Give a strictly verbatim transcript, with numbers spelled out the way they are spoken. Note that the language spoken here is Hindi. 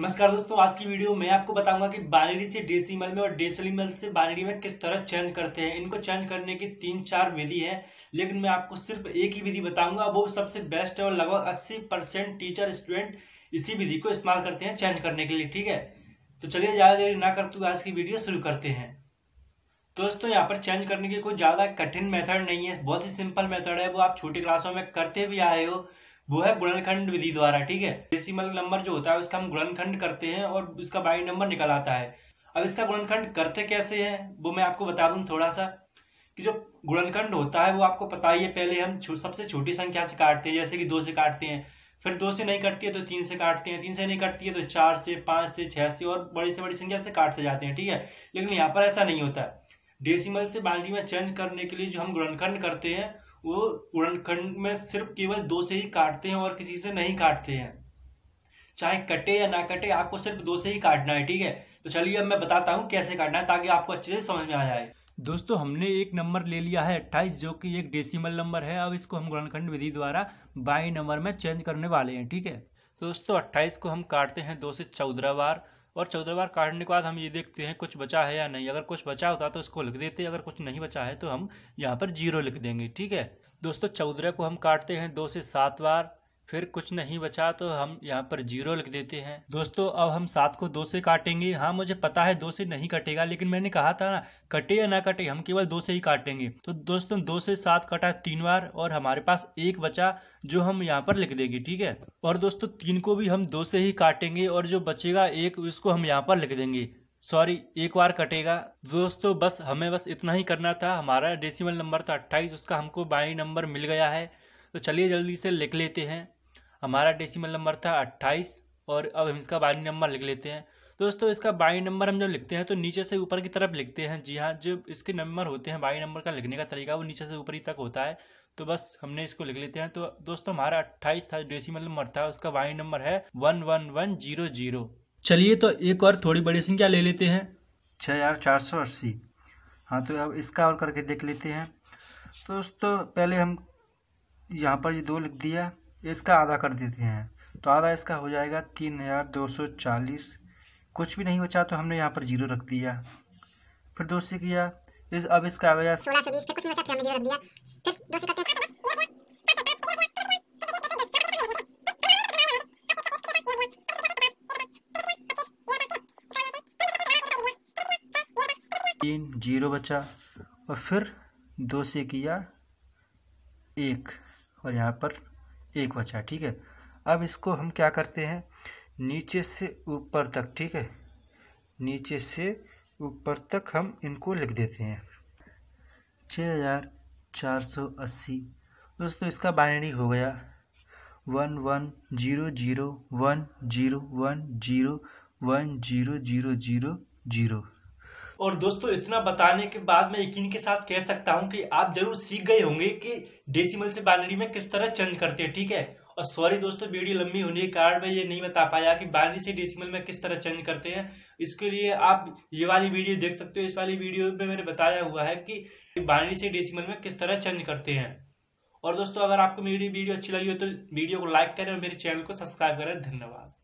नमस्कार दोस्तों, आज की वीडियो में आपको बताऊंगा कि बाइनरी से डेसिमल में और डेसिमल से बाइनरी में किस तरह चेंज करते हैं। इनको चेंज करने की तीन चार विधि है, लेकिन मैं आपको सिर्फ एक ही विधि बताऊंगा। वो सबसे बेस्ट है और लगभग अस्सी परसेंट टीचर स्टूडेंट इसी विधि को इस्तेमाल करते हैं चेंज करने के लिए। ठीक है, तो चलिए ज्यादा देरी ना करते हुए आज की वीडियो शुरू करते हैं। दोस्तों, यहाँ पर चेंज करने की कोई ज्यादा कठिन मेथड नहीं है, बहुत ही सिंपल मेथड है। वो आप छोटी क्लासों में करते भी आए हो, वो है गुणनखंड विधि द्वारा। ठीक है, डेसिमल नंबर जो होता है उसका हम गुणनखंड करते हैं और उसका बाइनरी नंबर निकल आता है। अब इसका गुणनखंड करते कैसे है वो मैं आपको बता दूं थोड़ा सा, कि जो गुणनखंड होता है वो आपको पता ही है, पहले हम सबसे छोटी संख्या से काटते हैं, जैसे कि दो से काटते हैं, फिर दो से नहीं कटती है तो तीन से काटते हैं, तीन से नहीं कटती है तो चार से, पांच से, छह से और बड़ी से बड़ी संख्या से काटते जाते हैं। ठीक है, लेकिन यहाँ पर ऐसा नहीं होता। डेसिमल से बाइनरी में चेंज करने के लिए जो हम गुणनखंड करते हैं वो गुणनखंड में सिर्फ केवल दो से ही काटते हैं और किसी से नहीं काटते हैं। चाहे कटे या ना कटे, आपको सिर्फ दो से ही काटना है। ठीक है, तो चलिए अब मैं बताता हूँ कैसे काटना है, ताकि आपको अच्छे से समझ में आ जाए। दोस्तों, हमने एक नंबर ले लिया है अट्ठाईस, जो कि एक डेसिमल नंबर है। अब इसको हम गुणनखंड विधि द्वारा बाइनरी नंबर में चेंज करने वाले हैं। ठीक है, तो दोस्तों अट्ठाईस को हम काटते हैं दो से चौदह बार, और चौदह बार काटने के बाद हम ये देखते हैं कुछ बचा है या नहीं। अगर कुछ बचा होता तो इसको लिख देते, अगर कुछ नहीं बचा है तो हम यहाँ पर जीरो लिख देंगे। ठीक है दोस्तों, चौदह को हम काटते हैं दो से सात बार, फिर कुछ नहीं बचा तो हम यहाँ पर जीरो लिख देते हैं। दोस्तों, अब हम सात को दो से काटेंगे। हाँ, मुझे पता है दो से नहीं कटेगा, लेकिन मैंने कहा था ना, कटे या ना कटे हम केवल दो से ही काटेंगे। तो दोस्तों, दो से सात कटा तीन बार और हमारे पास एक बचा जो हम यहाँ पर लिख देंगे। ठीक है, और दोस्तों तीन को भी हम दो से ही काटेंगे और जो बचेगा एक, उसको हम यहाँ पर लिख देंगे। सॉरी, एक बार कटेगा। दोस्तों, बस हमें बस इतना ही करना था। हमारा डेसिमल नंबर था अट्ठाईस, उसका हमको बाइनरी नंबर मिल गया है। तो चलिए जल्दी से लिख लेते हैं। हमारा डेसिमल नंबर था अट्ठाईस और अब हम इसका बाइनरी नंबर लिख लेते हैं। दोस्तों, इसका बाइनरी नंबर हम जब लिखते हैं तो नीचे से ऊपर की तरफ लिखते हैं। जी हाँ, जो इसके नंबर होते हैं, बाइनरी नंबर का लिखने का तरीका वो नीचे से ऊपर ही तक होता है। तो बस हमने इसको लिख लेते हैं। तो दोस्तों, हमारा अट्ठाईस था, डेसिमल नंबर था, उसका बाइनरी नंबर है one one one zero zero. चलिए, तो एक और थोड़ी बड़ी संख्या ले लेते हैं, छः हजार चार सौ अस्सी। हाँ, तो अब इसका और करके देख लेते हैं। तो दोस्तों, पहले हम यहाँ पर ये दो लिख दिया, इसका आधा कर देते हैं, तो आधा इसका हो जाएगा तीन हजार दो सौ चालीस। कुछ भी नहीं बचा तो हमने यहाँ पर जीरो रख दिया। फिर दो से किया इस, अब इसका आ गया सोलह सौ बीस, पे कुछ नहीं बचा तो हमने जीरो रख दिया। फिर दो से करते तीन, जीरो बचा, और फिर दो से किया एक और यहाँ पर एक बचा। ठीक है, अब इसको हम क्या करते हैं, नीचे से ऊपर तक, ठीक है, नीचे से ऊपर तक हम इनको लिख देते हैं। छः हजार चार सौ अस्सी। दोस्तों, इसका बाइनरी हो गया one one zero zero one zero one zero one zero zero zero. और दोस्तों, इतना बताने के बाद मैं यकीन के साथ कह सकता हूं कि आप जरूर सीख गए होंगे कि डेसिमल से बाइनरी में किस तरह चेंज करते हैं। ठीक है, और सॉरी दोस्तों, वीडियो लंबी होने के कारण मैं ये नहीं बता पाया कि बाइनरी से डेसिमल में किस तरह चेंज करते हैं। इसके लिए आप ये वाली वीडियो देख सकते हो। इस वाली वीडियो में मैंने बताया हुआ है कि बाइनरी से डेसिमल में किस तरह चेंज करते हैं। और दोस्तों, अगर आपको मेरी वीडियो अच्छी लगी हो तो वीडियो को लाइक करें और मेरे चैनल को सब्सक्राइब करें। धन्यवाद।